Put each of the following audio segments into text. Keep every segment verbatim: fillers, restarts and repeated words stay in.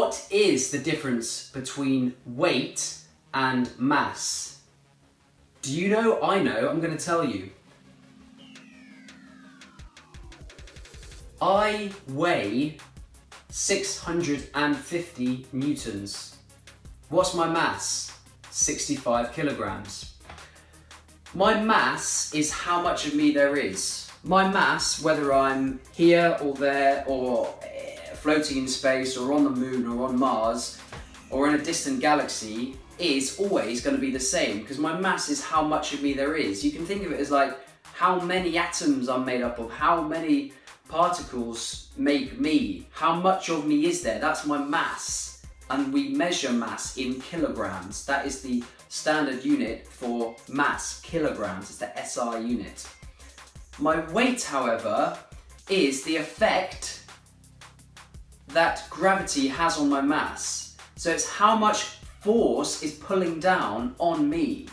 What is the difference between weight and mass? Do you know? I know, I'm going to tell you. I weigh six hundred fifty newtons. What's my mass? sixty-five kilograms. My mass is how much of me there is. My mass, whether I'm here or there or floating in space or on the moon or on Mars or in a distant galaxy, is always going to be the same, because my mass is how much of me there is. You can think of it as like how many atoms I'm made up of, how many particles make me, how much of me is there. That's my mass, and we measure mass in kilograms. That is the standard unit for mass, kilograms. It's the S I unit. My weight, however, is the effect that gravity has on my mass. So it's how much force is pulling down on me.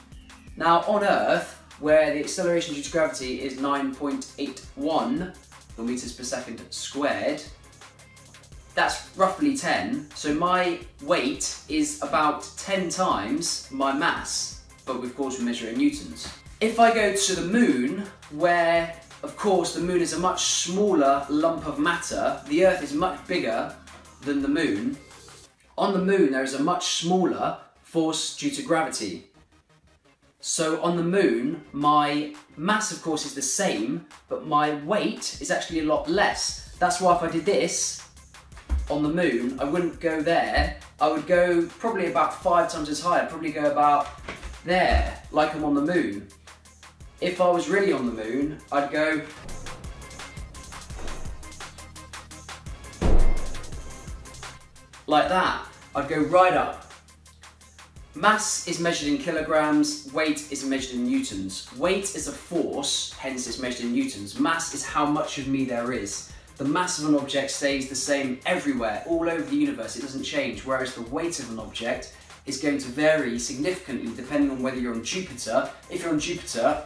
Now on Earth, where the acceleration due to gravity is nine point eight one meters per second squared, that's roughly ten. So my weight is about ten times my mass, but of course we measure it in newtons. If I go to the moon, where of course the moon is a much smaller lump of matter, the Earth is much bigger than the moon. On the moon there is a much smaller force due to gravity. So on the moon, my mass of course is the same, but my weight is actually a lot less. That's why if I did this on the moon, I wouldn't go there. I would go probably about five times as high. I'd probably go about there, like I'm on the moon. If I was really on the moon, I'd go like that. I'd go right up. Mass is measured in kilograms, weight is measured in newtons. Weight is a force, hence it's measured in newtons. Mass is how much of me there is. The mass of an object stays the same everywhere, all over the universe, it doesn't change, whereas the weight of an object is going to vary significantly depending on whether you're on Jupiter. If you're on Jupiter,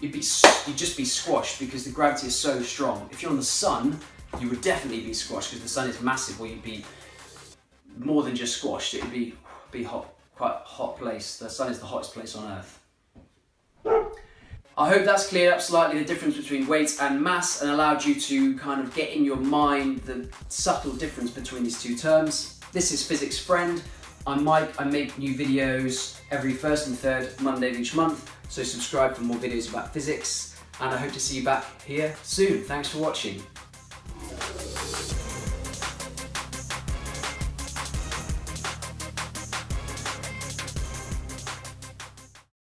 you'd, be, you'd just be squashed because the gravity is so strong. If you're on the sun, you would definitely be squashed because the sun is massive, or you'd be more than just squashed, it would be Be hot, quite hot place. The sun is the hottest place on Earth. I hope that's cleared up slightly the difference between weight and mass, and allowed you to kind of get in your mind the subtle difference between these two terms. This is Physics Friend. I'm Mike. I make new videos every first and third Monday of each month, so subscribe for more videos about physics, and I hope to see you back here soon. Thanks for watching.